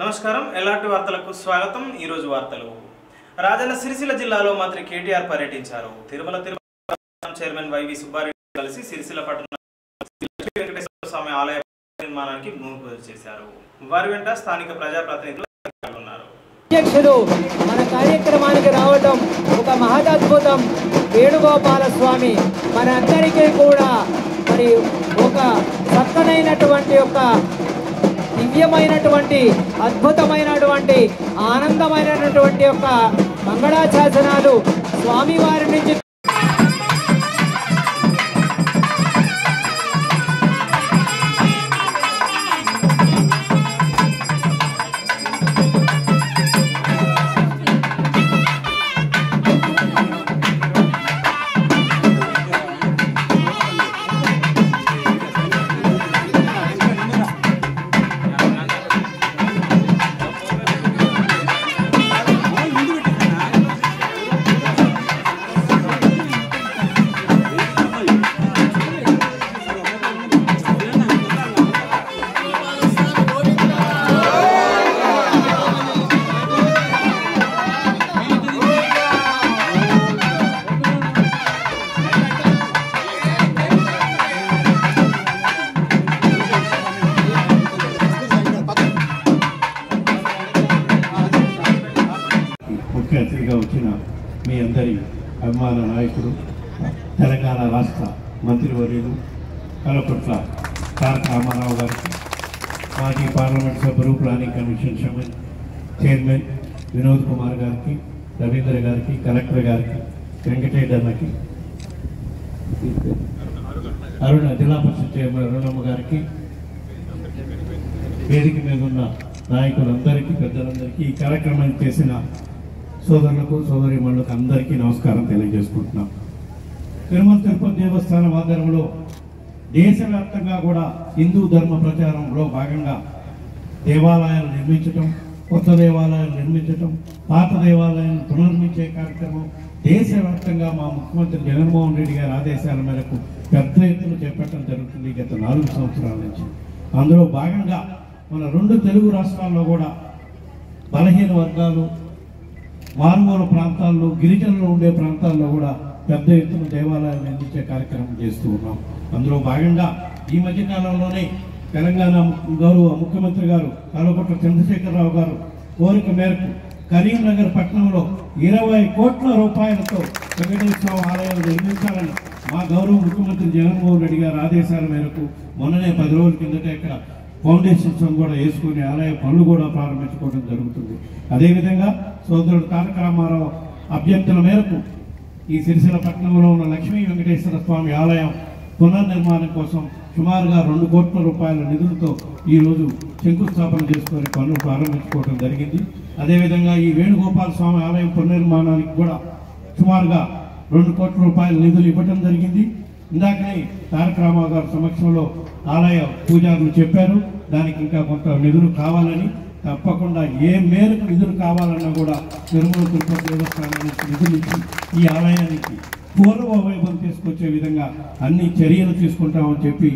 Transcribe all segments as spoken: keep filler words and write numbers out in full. నమస్కారం ఎలాంటి వార్తలకు స్వాగతం ఈ రోజు వార్తలు రాజన్న సిరిసిల్ల జిల్లాలో మంత్రి కేటిఆర్ పర్యటించారు తిరుమల తిరుమల చైర్మన్ వైవి సుబ్బారెడ్డి కలిసి సిరిసిల్ల పట్టణం శ్రీ వెంకటేశ్వర స్వామి ఆలయ నిర్మాణానికి భూమిపూజ చేశారు వారి వెంట స్థానిక ప్రజా ప్రతినిధులు పాల్గొన్నారు అధ్యక్షుడు మన కార్యక్రమానికి రావడం ఒక మహాద్భుతం వేణుగోపాల స్వామి మనందరికీ కూడా మరి ఒక సత్తనైనటువంటి ఒక దివ్యమైనటువంటి అద్భుతమైనటువంటి ఆనందమైనటువంటి ఒక మంగళాశాసనాలు స్వామి వారి నుంచి అతిథిగా వచ్చిన మీ అందరి అభిమాన నాయకుడు తెలంగాణ రాష్ట్ర మంత్రివర్యులు కలపట్ల తారక రామారావు గారికి మాజీ పార్లమెంట్ సభ్యులు planning commission chairman chairman Vinod Kumar గారికి రవీంద్ర గారికి కలెక్టర్ గారికి వెంకటేష్ అన్నకి అరుణ జిల్లా పరిషత్ చైర్మన్ అరుణమ్మ గారికి వేదిక మీద ఉన్న నాయకులందరికీ పెద్దలందరికీ ఈ కార్యక్రమాన్ని చేసిన సోదరులకు సోదరిమణులకు అందరికీ నమస్కారం తెలియజేసుకుంటున్నాం. తిరుమల తిరుపతి దేవస్థానం ఆధ్వర్యంలో దేశవ్యాప్తంగా కూడా హిందూ ధర్మ ప్రచారంలో భాగంగా దేవాలయాలు నిర్మించటం, కొత్త దేవాలయాలు నిర్మించటం, పాత దేవాలయాలను పునర్మించే కార్యక్రమం దేశవ్యాప్తంగా మా ముఖ్యమంత్రి జగన్మోహన్ రెడ్డి గారి ఆదేశాల మేరకు పెద్ద ఎత్తున చేపట్టడం జరుగుతుంది గత నాలుగు సంవత్సరాల నుంచి. అందులో భాగంగా మన రెండు తెలుగు రాష్ట్రాల్లో కూడా బలహీన వర్గాలు, మారుమూల ప్రాంతాల్లో, గిరిజనులు ఉండే ప్రాంతాల్లో కూడా పెద్ద ఎత్తున దేవాలయాలు నిర్మించే కార్యక్రమం చేస్తూ ఉన్నాం. అందులో భాగంగా ఈ మధ్య కాలంలోనే తెలంగాణ గౌరవ ముఖ్యమంత్రి గారు కల్వకుంట్ల చంద్రశేఖరరావు గారు కోరిక మేరకు కరీంనగర్ పట్టణంలో ఇరవై కోట్ల రూపాయలతో వెంకటేశ్వర ఆలయాలు నిర్మించాలని మా గౌరవ ముఖ్యమంత్రి జగన్మోహన్ రెడ్డి గారి ఆదేశాల మేరకు మొన్ననే పది రోజుల కిందటే ఇక్కడ ఫౌండేషన్ కూడా వేసుకుని ఆలయ పనులు కూడా ప్రారంభించుకోవడం జరుగుతుంది. అదేవిధంగా సోదరుడు తారక రామారావు అభ్యర్థుల మేరకు ఈ సిరిసిల్ల పట్టణంలో ఉన్న లక్ష్మీ వెంకటేశ్వర స్వామి ఆలయం పునర్నిర్మాణం కోసం సుమారుగా రెండు కోట్ల రూపాయల నిధులతో ఈరోజు శంకుస్థాపన చేసుకొని పనులు ప్రారంభించుకోవడం జరిగింది. అదేవిధంగా ఈ వేణుగోపాల స్వామి ఆలయం పునర్నిర్మాణానికి కూడా సుమారుగా రెండు కోట్ల రూపాయల నిధులు ఇవ్వడం జరిగింది. ఇందాకనే తారక రామారావు గారి సమక్షంలో ఆలయ పూజారులు చెప్పారు దానికి ఇంకా కొంత నిధులు కావాలని. తప్పకుండా ఏ మేరకు నిధులు కావాలన్నా కూడా తిరుమల తిరుపతి దేవస్థానానికి నిధులు ఇచ్చి ఈ ఆలయానికి పూర్వ వైభవం తీసుకొచ్చే విధంగా అన్ని చర్యలు తీసుకుంటామని చెప్పి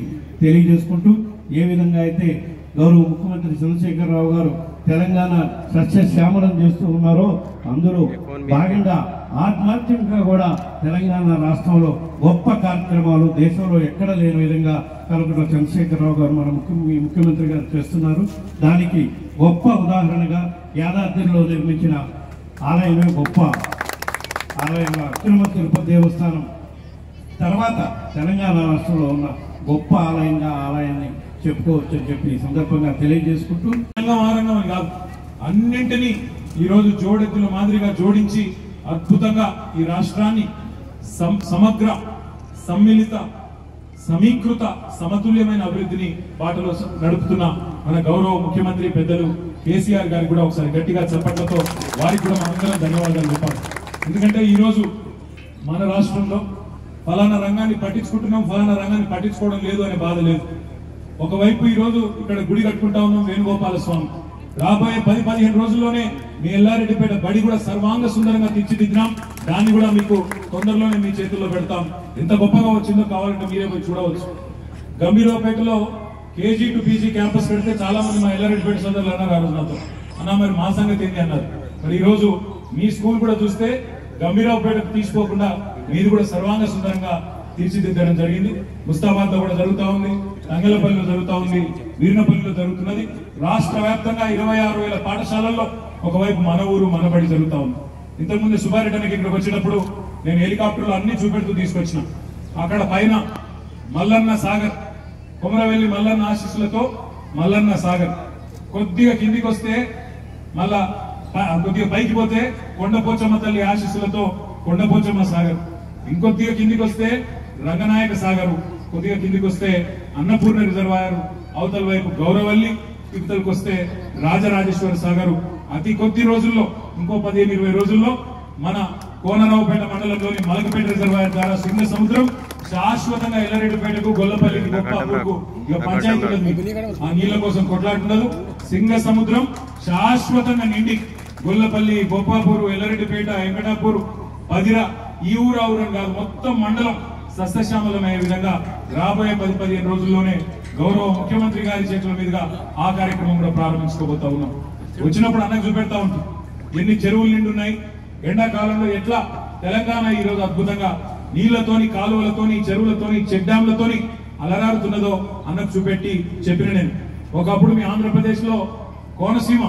తెలియజేసుకుంటూ, ఏ విధంగా అయితే గౌరవ ముఖ్యమంత్రి చంద్రశేఖరరావు గారు తెలంగాణ సస్యశ్యామలం చేస్తూ ఉన్నారో అందులో భాగంగా ఆత్మాత్యంగా కూడా తెలంగాణ రాష్ట్రంలో గొప్ప కార్యక్రమాలు దేశంలో ఎక్కడ లేని విధంగా కల్వకుంట్ల చంద్రశేఖరరావు గారు మన ముఖ్య ముఖ్యమంత్రి గారు చేస్తున్నారు. దానికి గొప్ప ఉదాహరణగా యాదాద్రిలో నిర్మించిన ఆలయమే గొప్ప ఆలయంగా తిరుమల తిరుపతి దేవస్థానం తర్వాత తెలంగాణ రాష్ట్రంలో ఉన్న గొప్ప ఆలయంగా ఆలయాన్ని చెప్పుకోవచ్చు అని చెప్పి ఈ సందర్భంగా తెలియజేసుకుంటూ, ఆరంగం కాదు అన్నింటినీ ఈరోజు జోడెత్తుల మాదిరిగా జోడించి అద్భుతంగా ఈ రాష్ట్రాన్ని సమగ్ర సమ్మిళిత సమీకృత సమతుల్యమైన అభివృద్ధిని బాటలో నడుపుతున్న మన గౌరవ ముఖ్యమంత్రి పెద్దలు కేసీఆర్ గారికి కూడా ఒకసారి గట్టిగా చప్పట్లతో వారికి కూడా మనందరం ధన్యవాదాలు చెప్పాలి. ఎందుకంటే ఈరోజు మన రాష్ట్రంలో ఫలానా రంగాన్ని పట్టించుకుంటున్నాం, ఫలానా రంగాన్ని పట్టించుకోవడం లేదు అనే బాధ లేదు. ఒకవైపు ఈరోజు ఇక్కడ గుడి కట్టుకుంటా ఉన్నాం వేణుగోపాల స్వామి, రాబోయే పది పదిహేను రోజుల్లోనే మీ ఎల్లారెడ్డిపేట బడి కూడా సర్వాంగ సుందరంగా తీర్చిదిద్దాం, దాన్ని కూడా మీకు తొందరలోనే మీ చేతుల్లో పెడతాం. ఎంత గొప్పగా వచ్చిందో కావాలంటే మీరే పోయి చూడవచ్చు. గంభీరావుపేటలో కేజీ టు పీజీ క్యాంపస్ పెడితే చాలా మంది మా ఎల్లారెడ్డిపేట సోదరులు అన్నారు ఆ రోజు నాతో, అన్నా మరి మా సంగతి ఏంటి అన్నారు. మరి ఈరోజు మీ స్కూల్ కూడా చూస్తే గంభీరావుపేటకు తీసుకోకుండా మీరు కూడా సర్వాంగ సుందరంగా తీర్చిదిద్దడం జరిగింది. ముస్తాబాద్ లో కూడా జరుగుతూ ఉంది, తంగలపల్లిలో జరుగుతూ ఉంది, వీర్నపల్లిలో జరుగుతున్నది. రాష్ట్ర వ్యాప్తంగా ఇరవై ఆరు వేల పాఠశాలల్లో ఒకవైపు మన ఊరు మనబడి జరుగుతూ ఉంది. ఇంతకుముందు సుబ్బారెడ్డికి ఇక్కడికి వచ్చినప్పుడు నేను హెలికాప్టర్లో అన్ని చూపెడుతూ తీసుకొచ్చిన. అక్కడ పైన మల్లన్న సాగర్, కొమరవెల్లి మల్లన్న ఆశీస్సులతో మల్లన్న సాగర్, కొద్దిగా కిందికి వస్తే మళ్ళా కొద్దిగా పైకి పోతే కొండపోచమ్మ తల్లి ఆశీస్సులతో కొండపోచమ్మ సాగర్, ఇంకొద్దిగా కిందికి వస్తే రంగనాయక సాగరు, కొద్దిగా కిందికి వస్తే అన్నపూర్ణ రిజర్వాయర్, అవతల వైపు గౌరవల్లి, ఇవతలకు వస్తే రాజరాజేశ్వర సాగరు. అతి కొద్ది రోజుల్లో ఇంకో పదిహేను ఇరవై రోజుల్లో మన కోనరావుపేట మండలంలోని మలకపేట రిజర్వాయర్ ద్వారా సింగ సముద్రం శాశ్వతంగా ఎల్లారెడ్డిపేటకు, గొల్లపల్లికి, గొప్పకు ఇక పంచాయతీలకు ఆ నీళ్ల కోసం కొట్లాడుతున్నారు. సింగ సముద్రం శాశ్వతంగా నిండి గొల్లపల్లి, గొప్పాపూరు, ఎల్లారెడ్డిపేట, వెంకటాపూరు, పదిర, ఈ ఊరా ఊరం కాదు మొత్తం మండలం సస్యశ్యామలమయ్యే విధంగా రాబోయే పది పదిహేను రోజుల్లోనే గౌరవ ముఖ్యమంత్రి గారి చేతుల మీదుగా ఆ కార్యక్రమం కూడా ప్రారంభించుకోబోతా ఉన్నాం. వచ్చినప్పుడు అన్నకు చూపెడతా ఉంటాం ఎన్ని చెరువులు నిండున్నాయి. ఎండాకాలంలో ఎట్లా తెలంగాణ ఈరోజు అద్భుతంగా నీళ్లతోని, కాలువలతోని, చెరువులతోని, చెక్ డ్యాంలతోని అలరారుతున్నదో అన్నకు చూపెట్టి చెప్పిన నేను. ఒకప్పుడు మీ ఆంధ్రప్రదేశ్లో కోనసీమ,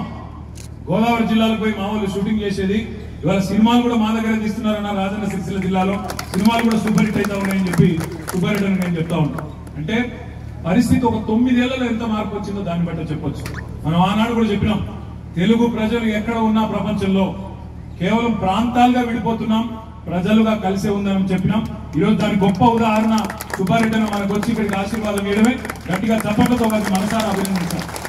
గోదావరి జిల్లాలకు పోయి మామూలు షూటింగ్ చేసేది. ఇవాళ సినిమాలు కూడా మా దగ్గర తీస్తున్నారన్న రాజన్న సిరిసిల్ల జిల్లాలో సినిమాలు కూడా సూపర్ హిట్ అవుతా ఉన్నాయని చెప్పి సూపర్ హిట్ అని నేను చెప్తా ఉంటాను. అంటే పరిస్థితి ఒక తొమ్మిదేళ్లలో ఎంత మార్పు వచ్చిందో దాన్ని బట్టి చెప్పొచ్చు. మనం ఆనాడు కూడా చెప్పినాం, తెలుగు ప్రజలు ఎక్కడ ఉన్నా ప్రపంచంలో కేవలం ప్రాంతాలుగా విడిపోతున్నాం, ప్రజలుగా కలిసే ఉందని చెప్పినాం. ఈరోజు దానికి గొప్ప ఉదాహరణ సుబ్బారెడ్డి మనకు వచ్చి ఇక్కడికి ఆశీర్వాదం ఇవ్వడమే. గట్టిగా చప్పట్లతో మనసారా అభినందిస్తాం.